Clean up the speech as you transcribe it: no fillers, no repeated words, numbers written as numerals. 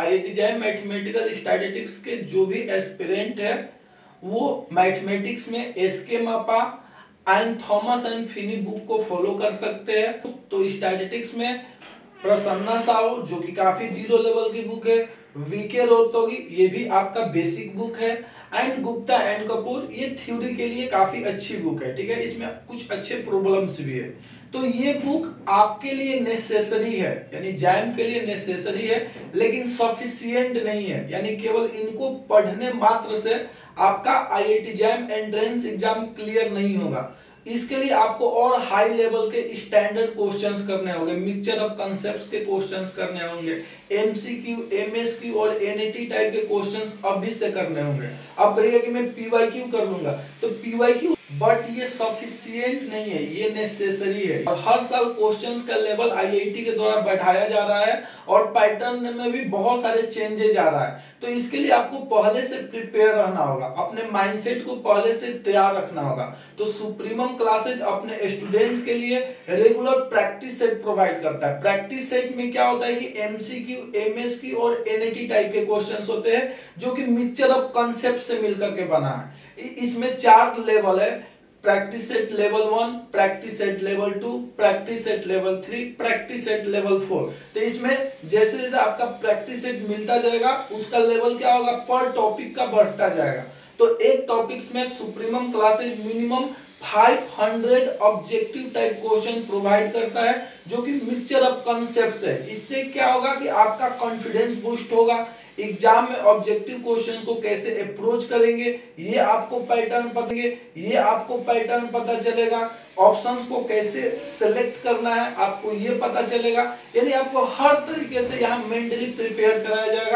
IIT JAM mathematical statistics के जो भी एस्पिरेंट है वो मैथमेटिक्स में S K Mapa and Thomas and Finney book को फॉलो कर सकते हैं। तो स्टैटिस्टिक्स में प्रसन्ना साहू जो कि काफी जीरो लेवल की बुक है, वीके रोतोगी ये भी आपका बेसिक बुक है, एंड गुप्ता एंड कपूर ये थ्योरी के लिए काफी अच्छी बुक है, ठीक है। इसमें कुछ अच्छे प्रॉब्लम्स भी है, तो ये बुक आपके लिए नेसेसरी है, यानी जैम के लिए नेसेसरी है लेकिन सफिशिएंट नहीं है, यानी केवल इनको पढ़ने मात्र से आपका IIT JAM entrance exam clear नहीं होगा। इसके लिए आपको और हाई लेवल के स्टैंडर्ड क्वेश्चंस करने होंगे, मिक्सचर ऑफ कॉन्सेप्ट्स के क्वेश्चंस करने होंगे, एमसीक्यू, एमएसक्यू और एनईटी टाइप के क्वेश्चंस अभी से करने होंगे। आप कहिएगा कि मैं पीवाईक्यू कर लूंगा, तो पीवाईक्यू बट ये सफिशिएंट नहीं है, ये नेसेसरी है। और हर साल क्वेश्चंस का लेवल आईआईटी के द्वारा बढ़ाया जा रहा है और पैटर्न में भी बहुत सारे चेंजेस आ रहा है, तो इसके लिए आपको पहले से प्रिपेयर रहना होगा, अपने माइंडसेट को पहले से तैयार रखना होगा। तो सुप्रीमम क्लासेज अपने स्टूडेंट्स के लिए रेगुलर प्रैक्टिस सेट प्रोवाइड करता है। प्रैक्टिस सेट में क्या होता है कि एमसीक्यू, एमएसक्यू और एनईटी टाइप के क्वेश्चंस होते हैं जो कि मिक्सचर ऑफ कॉन्सेप्ट से मिलकर के बना है। इसमें 4 लेवल है, practice set level 1, practice set level 2, practice set level 3, practice set level 4। तो इसमें जैसे जैसे आपका प्रैक्टिस सेट मिलता जाएगा उसका लेवल क्या होगा, पर टॉपिक का बढ़ता जाएगा। तो एक टॉपिक्स में supremum classes minimum 500 objective type question provide करता है जो कि मिक्सचर ऑफ कॉन्सेप्ट्स है। इससे क्या होगा कि आपका कॉन्फिडेंस बूस्ट होगा, एग्जाम में ऑब्जेक्टिव क्वेश्चंस को कैसे अप्रोच करेंगे ये आपको पैटर्न पता है, ये आपको पैटर्न पता चलेगा, ऑप्शंस को कैसे सेलेक्ट करना है आपको ये पता चलेगा, यानी आपको हर तरीके से यहाँ मेंटली प्रिपेयर कराया जाएगा।